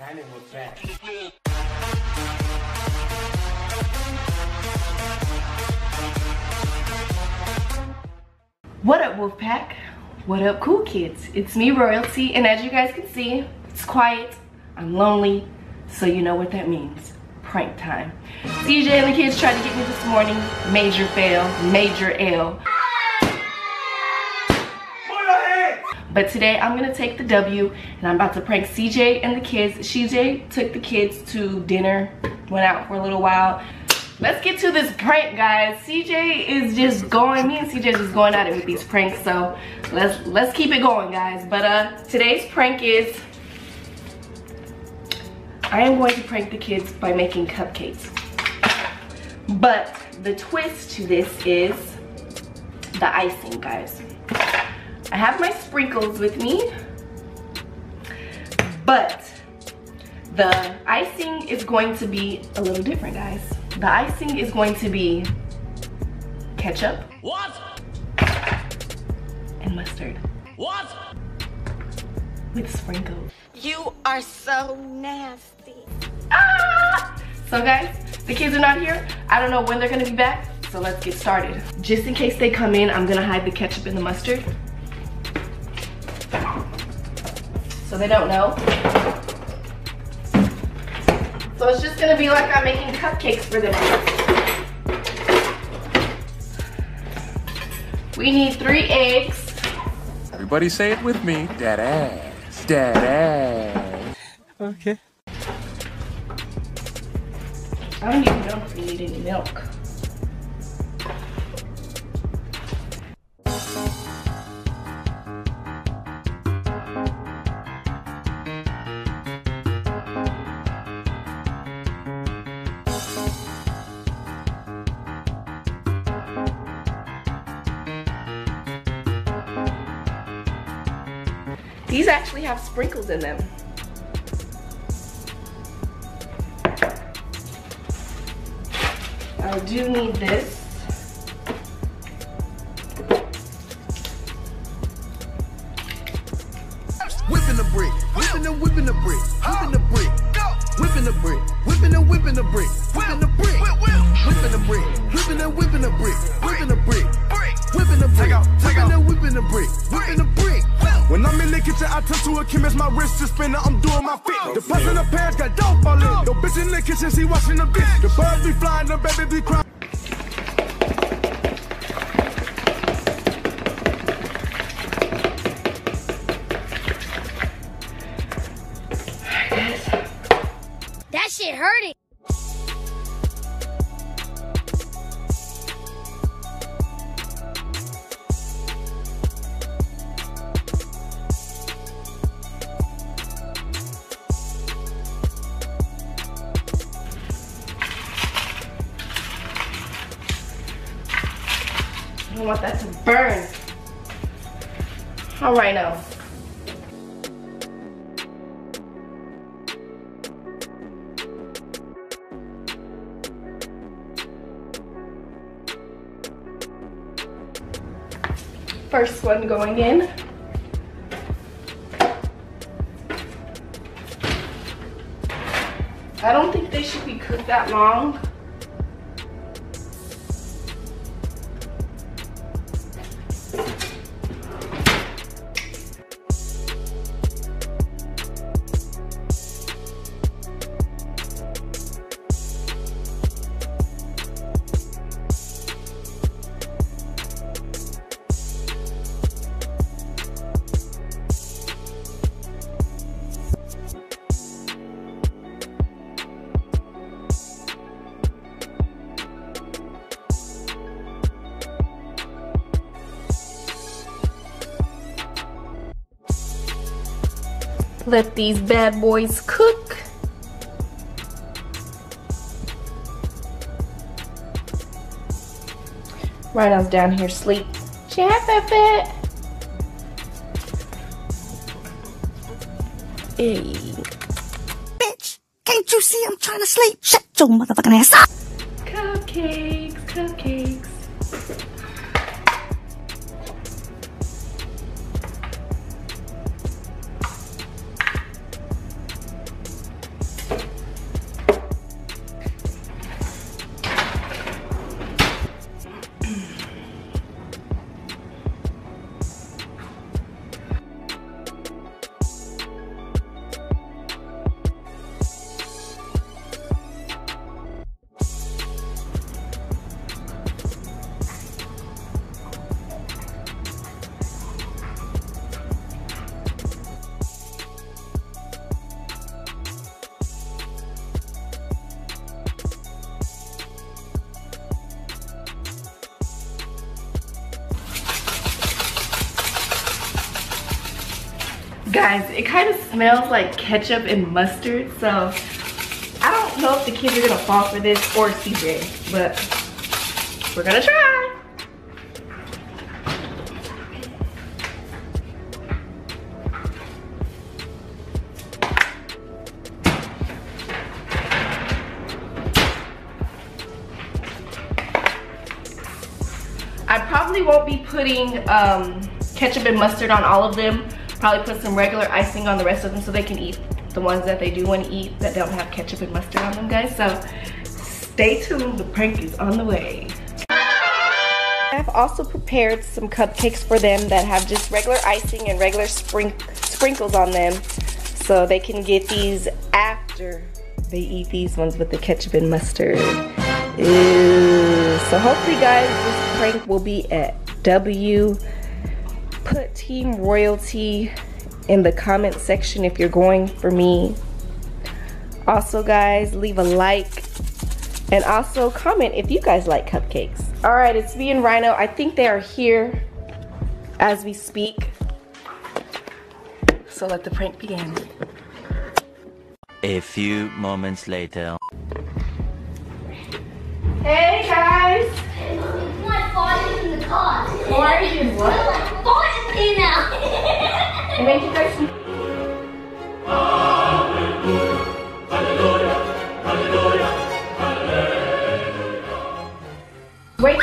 Sam and Wolfpack. What up, Wolfpack? What up, cool kids? It's me, Royalty, and as you guys can see, it's quiet, I'm lonely, so you know what that means. Prank time. CJ and the kids tried to get me this morning. Major fail, major L. But today I'm gonna take the W and I'm about to prank CJ and the kids. CJ took the kids to dinner, went out for a little while. Let's get to this prank, guys. CJ is just going, me and CJ just going at it with these pranks, so let's keep it going, guys. But today's prank is, I am going to prank the kids by making cupcakes. But the twist to this is the icing, guys. I have my sprinkles with me, but the icing is going to be a little different, guys. The icing is going to be ketchup. What? And mustard. What? With sprinkles. You are so nasty. Ah! So guys, the kids are not here. I don't know when they're gonna be back, so let's get started. Just in case they come in, I'm gonna hide the ketchup and the mustard, so they don't know. So it's just gonna be like I'm making cupcakes for them. We need 3 eggs. Everybody say it with me. Dad ass, dad ass. Okay. I don't even know if we need any milk. These actually have sprinkles in them. I do need this. Whipping the brick, whipping the whipping the brick, whipping the brick, whipping the brick, whipping the whipping the brick, whipping the brick, whipping the brick, whipping the whipping the brick, whipping the brick, whipping the brick, whipping the whipping the brick, whipping the brick. When I'm in the kitchen, I turn to a chemist, my wrist is spinning, I'm doing my fit. The pants in the pants got dope all in. Yo, bitch in the kitchen, she watching the bitch. The birds be flying, the baby be crying. That shit hurting. I want that to burn. All right now. First one going in. I don't think they should be cooked that long. Let these bad boys cook. Rhino's down here asleep. Hey. Bitch, can't you see I'm trying to sleep? Shut your motherfucking ass up. Cupcakes, cupcakes. guys, it kind of smells like ketchup and mustard, so I don't know if the kids are gonna fall for this or CJ, but we're gonna try. I probably won't be putting ketchup and mustard on all of them. Probably put some regular icing on the rest of them so they can eat the ones that they do want to eat that don't have ketchup and mustard on them, guys. So stay tuned, the prank is on the way. I've also prepared some cupcakes for them that have just regular icing and regular sprinkles on them, so they can get these after they eat these ones with the ketchup and mustard. Ew. So hopefully, guys, this prank will be at W. Put Team Royalty in the comment section if you're going for me. Also, guys, leave a like and also comment if you guys like cupcakes. All right, it's me and Rhino. I think they are here as we speak, so let the prank begin. A few moments later. Hey guys! My father's in the car. Why are you what? My father came out. And make you guys see. Hallelujah, hallelujah, hallelujah, hallelujah. Wait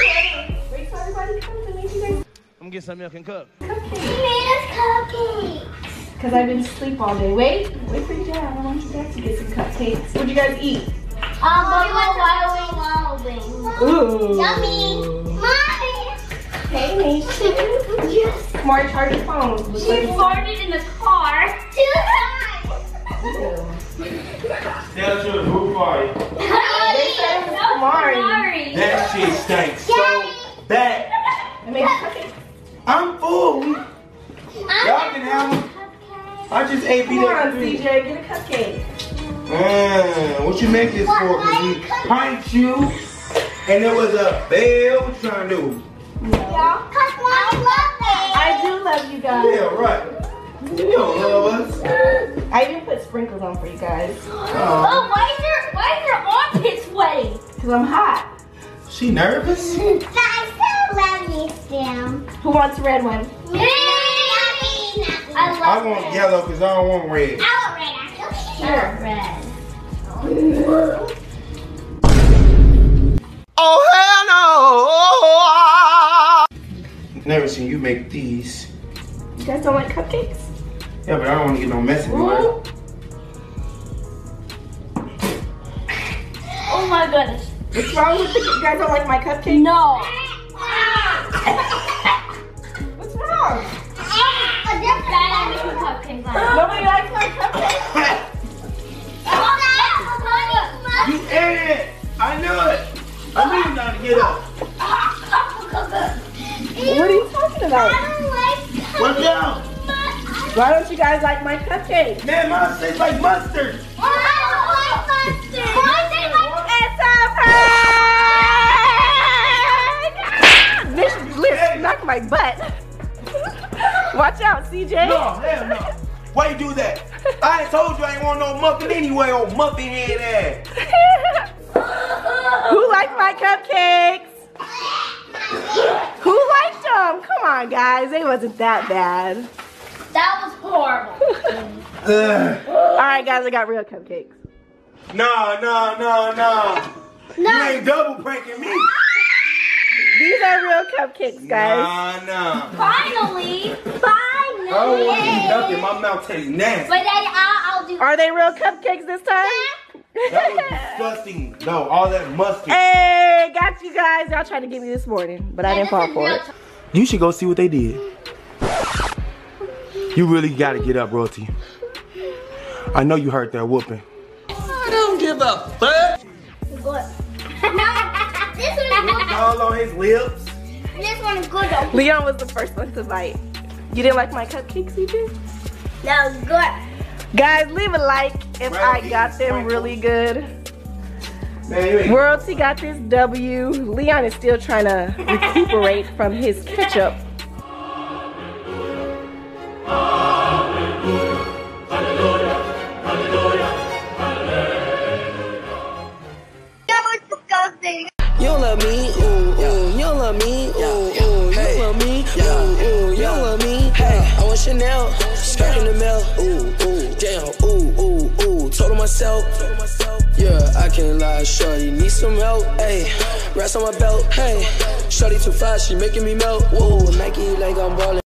till everybody comes and make you guys. I'm getting some milk and cup. Cupcakes. He made us cupcakes. Because I've been asleep all day. Wait for your dad. I want you guys to get some cupcakes. What'd you guys eat? We went to Wild Wings. Ooh. Yummy. Mommy. Hey, me. Yes. Kamari charged her phone. She farted in the car. 2 times. Tell to the who party. They said it was Kamari. That shit stinks so bad. I'm full. Y'all can have them. I just ate beat up. Come on, CJ, get a cupcake. What you make this for? Because we punched you and there was a bell. What you trying to do? Yeah. Because I love it. I do love you guys. Yeah, right. You don't love us. I even put sprinkles on for you guys. Oh, why is your armpit sweating? Because I'm hot. She nervous? But I still love you, Sam. Who wants a red one? Me! I want yellow because I don't want red. Red. Oh hell no! Never seen you make these. You guys don't like cupcakes? Yeah, but I don't want to get no mess in my mouth. Oh my goodness! What's wrong with you guys don't like my cupcakes? No. What's wrong? Nobody likes my cupcakes. You ate it! I knew it! I knew you not to get up. What are you talking about? I don't like cupcakes. What's down? Why don't you guys like my cupcakes? Man, mine tastes like mustard. I don't like mustard. Mine tastes like it's a prank! This lip knocked my butt. Watch out, CJ. No, hell no. Why you do that? I told you I ain't want no muffin anyway, old muffin head ass. Who liked my cupcakes? Who liked them? Come on, guys. They wasn't that bad. That was horrible. All right, guys. I got real cupcakes. No. You ain't double pranking me. These are real cupcakes, guys. Nah. Finally. I don't want to eat nothing. My mouth tastes nasty. But then I'll do. Are they real cupcakes this time? Yeah. That was disgusting. No, all that mustard. Hey, got you guys. Y'all tried to get me this morning, but I didn't fall for it. You should go see what they did. You really got to get up, Royalty. I know you heard that whooping. I don't give a fuck. What? This one. All on his lips. This one's good though. Leon was the first one to bite. You didn't like my cupcakes, CJ? That was good. Guys, leave a like if I got them really good. Royalty got this W. Leon is still trying to recuperate from his ketchup. myself. Yeah, I can't lie, shorty need some help. Ayy, rest on my belt. Hey, shorty too fast, she making me melt. Whoa, Nike like I'm ballin'.